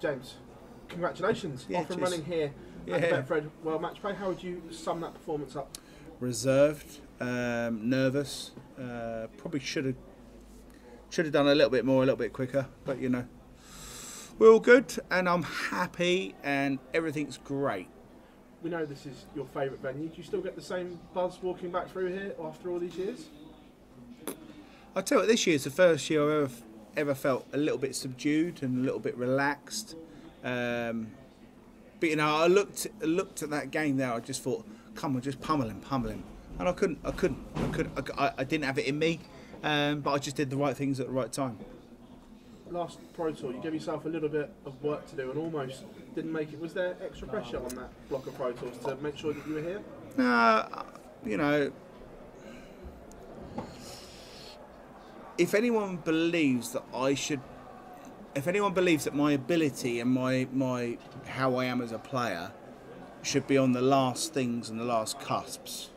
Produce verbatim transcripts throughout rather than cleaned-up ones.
James, congratulations. Yeah, off and running here yeah. at Betfred World Match Play. How would you sum that performance up? Reserved, um, nervous, uh, probably should have should have done a little bit more, a little bit quicker, but you know, we're all good and I'm happy and everything's great. We know this is your favourite venue. Do you still get the same buzz walking back through here after all these years? I'll tell you what, this year's the first year I've ever, ever felt a little bit subdued and a little bit relaxed. Um, but you know, I looked looked at that game there. I just thought, come on, just pummel him, pummel him, and I couldn't, I couldn't, I couldn't, I, I didn't have it in me. Um, but I just did the right things at the right time. Last Pro Tour, you gave yourself a little bit of work to do and almost didn't make it. Was there extra pressure on that block of Pro Tours to make sure that you were here? No, uh, you know, if anyone believes that I should, if anyone believes that my ability and my, my how I am as a player should be on the last things and the last cusps,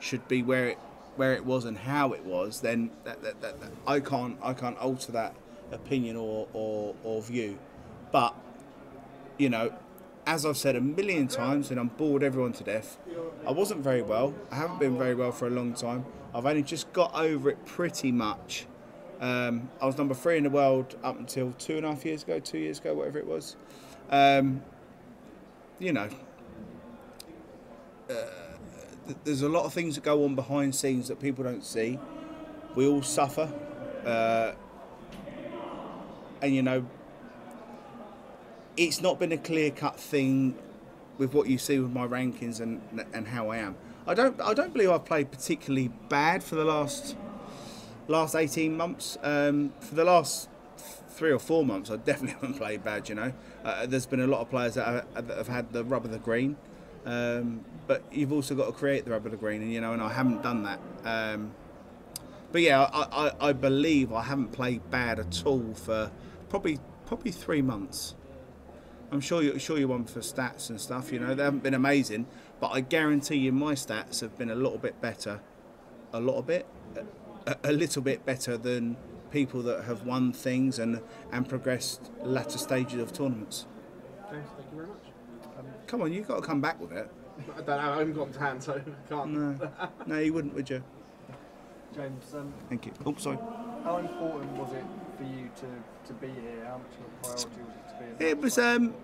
should be where it where it was and how it was, then that, that, that, that, I can't I can't alter that opinion or, or, or view. But, you know, as I've said a million times, and I'm bored everyone to death, I wasn't very well. I haven't been very well for a long time. I've only just got over it pretty much. Um, I was number three in the world up until two and a half years ago, two years ago, whatever it was. Um, you know, uh, th there's a lot of things that go on behind scenes that people don't see. We all suffer. Uh, And, you know, it's not been a clear-cut thing with what you see with my rankings and and how I am. I don't I don't believe I've played particularly bad for the last last eighteen months. Um, for the last three or four months, I definitely haven't played bad. You know, uh, there's been a lot of players that have, that have had the rub of the green, um, but you've also got to create the rub of the green, and you know, and I haven't done that. Um, but yeah, I, I I believe I haven't played bad at all for. Probably, probably three months. I'm sure you're sure you're one for stats and stuff. You know, they haven't been amazing, but I guarantee you my stats have been a little bit better, a little bit, a, a little bit better than people that have won things and and progressed latter stages of tournaments. James, thank you very much. Um, come on, you've got to come back with it. I don't know. I haven't got tan, so I can't. No, no, you wouldn't, would you? James, um, thank you. Oh, sorry. How important was it for you to, to be here? How much of a priority was it to be here? It was, um,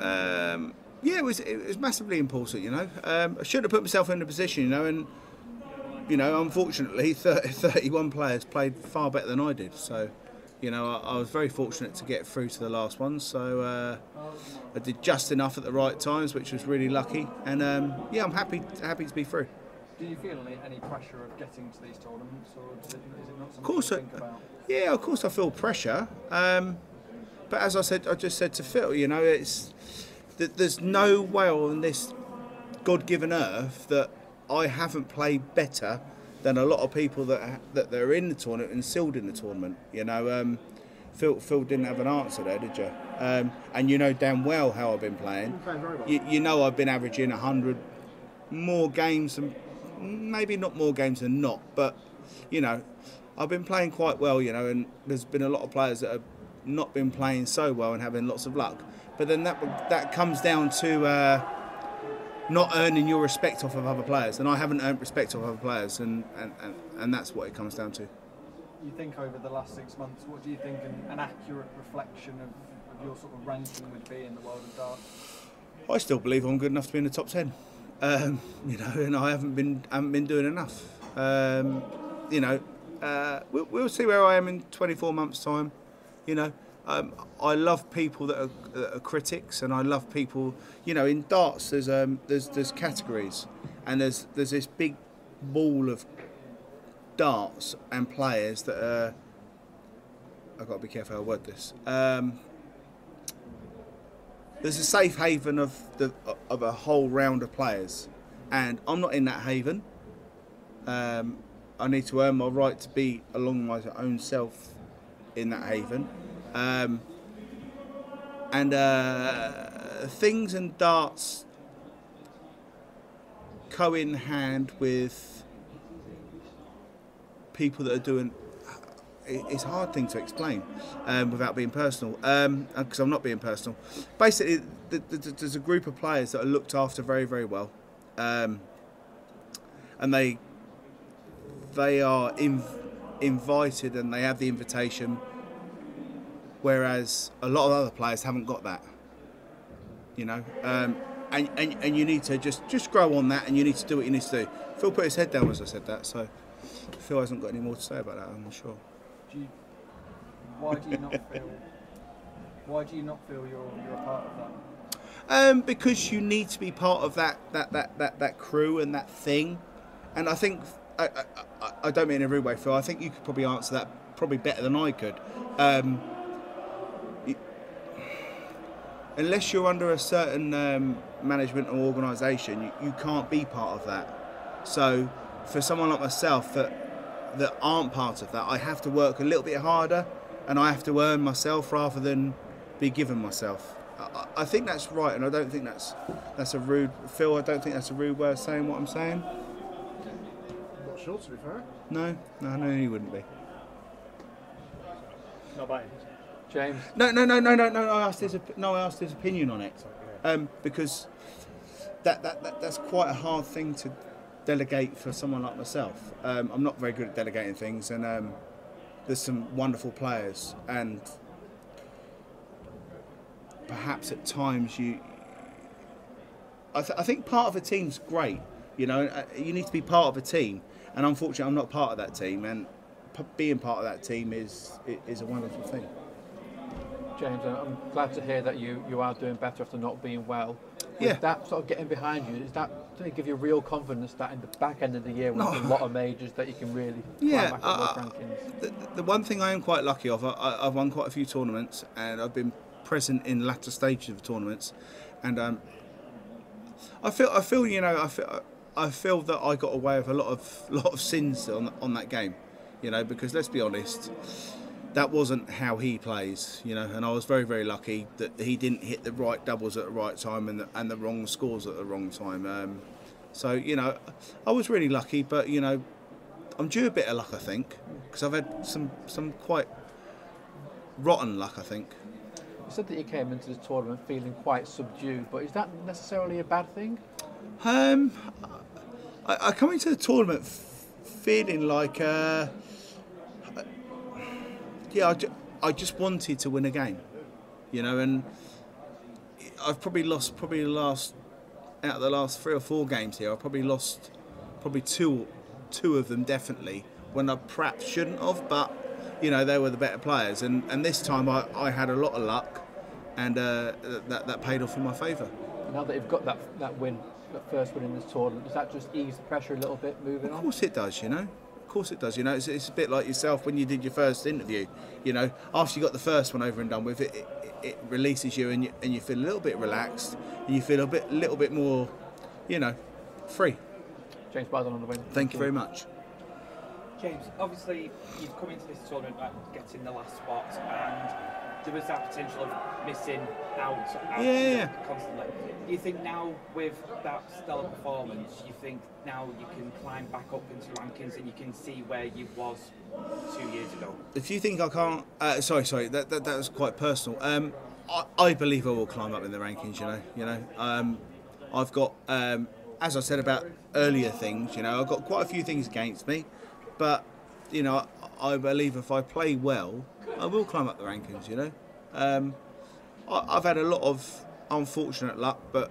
um, yeah, it was, it was massively important, you know. Um, I should have put myself in a position, you know, and, you know, unfortunately, thirty, thirty-one players played far better than I did. So, you know, I, I was very fortunate to get through to the last one. So uh, I did just enough at the right times, which was really lucky. And, um, yeah, I'm happy, happy to be through. Do you feel any, any pressure of getting to these tournaments, or is it, is it not something you think about? Yeah, of course I feel pressure, um, but as I said, I just said to Phil, you know, it's that there's no way on this God-given earth that I haven't played better than a lot of people that that they're in the tournament and sealed in the tournament. You know, um, Phil Phil didn't have an answer there, did you? Um, and you know damn well how I've been playing. You, you know I've been averaging a hundred more games than. Maybe not more games than not, but you know, I've been playing quite well, you know, and there's been a lot of players that have not been playing so well and having lots of luck. But then that that comes down to uh, not earning your respect off of other players, and I haven't earned respect off other players, and and, and and that's what it comes down to. You think over the last six months, what do you think an, an accurate reflection of, of your sort of ranking would be in the world of darts? I still believe I'm good enough to be in the top ten. Um, you know, and I haven't been haven't been doing enough. Um, you know, uh, we'll, we'll see where I am in twenty-four months' time. You know, um, I love people that are, that are critics, and I love people. You know, in darts, there's um, there's there's categories, and there's there's this big ball of darts and players that are. I've got to be careful how I word this. Um, There's a safe haven of the of a whole round of players, and I'm not in that haven. Um, I need to earn my right to be along my own self in that haven, um, and uh, things and darts go in hand with people that are doing it's a hard thing to explain um, without being personal, because um, I'm not being personal. Basically, the, the, the, there's a group of players that are looked after very, very well, um, and they they are in, invited and they have the invitation, whereas a lot of other players haven't got that. You know, um, and, and and you need to just just grow on that, and you need to do what you need to do. Phil put his head down as I said that, so Phil hasn't got any more to say about that, I'm not sure. Do you, why do you not feel? Why do you not feel you're you're a part of that? Um, because you need to be part of that that that that that crew and that thing, and I think I I, I don't mean in a rude way, Phil. I think you could probably answer that probably better than I could. Um, you, unless you're under a certain um, management or organisation, you, you can't be part of that. So for someone like myself that that aren't part of that, I have to work a little bit harder, and I have to earn myself rather than be given myself. I, I think that's right, and I don't think that's that's a rude Phil. I don't think that's a rude way of saying what I'm saying. I'm not sure, to be fair. No, no, no, he wouldn't be. Not by James. No, no, no, no, no, no. I asked his no. I asked his opinion on it, um, because that, that that that's quite a hard thing to delegate for someone like myself. Um, I'm not very good at delegating things, and um, there's some wonderful players, and perhaps at times you. I, th I think part of a team's great, you know. You need to be part of a team, and unfortunately, I'm not part of that team, and p being part of that team is is a wonderful thing. James, I'm glad to hear that you you are doing better after not being well. Yeah. Is that sort of getting behind you, is that going to give you real confidence that in the back end of the year with no. a lot of majors that you can really yeah, climb back uh, up the rankings? The, the one thing I am quite lucky of, I, I've won quite a few tournaments and I've been present in latter stages of tournaments, and um, I feel I feel you know I feel I feel that I got away with a lot of lot of sins on on that game, you know, because let's be honest. That wasn't how he plays, you know, and I was very, very lucky that he didn't hit the right doubles at the right time and the, and the wrong scores at the wrong time. Um, so, you know, I was really lucky, but, you know, I'm due a bit of luck, I think, because I've had some, some quite rotten luck, I think. You said that you came into this tournament feeling quite subdued, but is that necessarily a bad thing? Um, I, I come into the tournament feeling like... Uh, Yeah, I, ju I just wanted to win a game, you know, and I've probably lost probably the last out of the last three or four games here. I've probably lost probably two two of them definitely when I perhaps shouldn't have, but you know they were the better players, and and this time I, I had a lot of luck, and uh, that that paid off in my favour. Now that you've got that that win, that first win in this tournament, does that just ease the pressure a little bit moving on? Of course it does, you know. Of course it does, you know, it's, it's a bit like yourself when you did your first interview, you know, after you got the first one over and done with, it it, it releases you and, you and you feel a little bit relaxed and you feel a bit, little bit more, you know, free. James Wade on the win. Thank, Thank you me. very much. James, obviously you've come into this tournament like, getting the last spot, and there was that potential of missing out, out yeah. constantly. Do you think now with that stellar performance, you think now you can climb back up into rankings and you can see where you was two years ago? If you think I can't, uh, sorry, sorry, that, that that was quite personal. Um, I, I believe I will climb up in the rankings. You know, you know, um, I've got, um, as I said about earlier things, you know, I've got quite a few things against me, but you know, I, I believe if I play well, I will climb up the rankings. You know, um, I, I've had a lot of unfortunate luck, but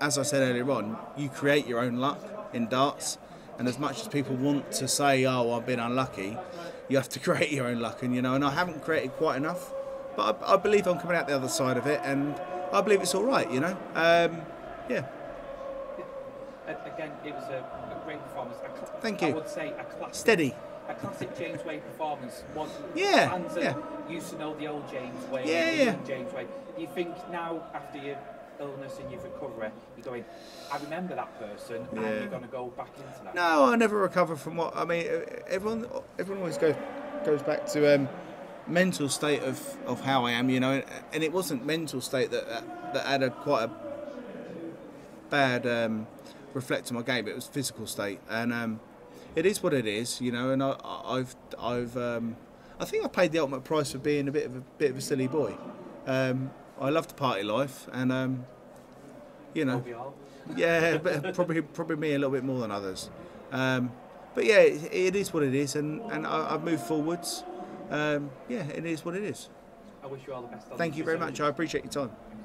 as I said earlier on, you create your own luck in darts, and as much as people want to say, oh, I've been unlucky, you have to create your own luck, and you know, and I haven't created quite enough, but I, I believe I'm coming out the other side of it, and I believe it's all right, you know. Um, yeah. Again, it was a, a great performance. A Thank you. I would say a classic. Steady. A classic James Wade performance. Was yeah. Fans yeah. used to know the old James Wade. Yeah, yeah. James Wade. Do you think now, after your illness and your recovery, you're going, I remember that person, yeah. and you're going to go back into that? No, I never recover from what, I mean, everyone everyone always goes, goes back to um, mental state of, of how I am, you know, and it wasn't mental state that, that, that had a quite a bad um, reflect on my game, it was physical state, and um, it is what it is, you know, and I, I've, I've um, I think I paid the ultimate price for being a bit of a bit of a silly boy. Um, I love the party life, and um, you know, yeah, but probably probably me a little bit more than others. Um, but yeah, it, it is what it is, and and I, I've moved forwards. Um, yeah, it is what it is. I wish you all the best. Thank you very much. I appreciate your time.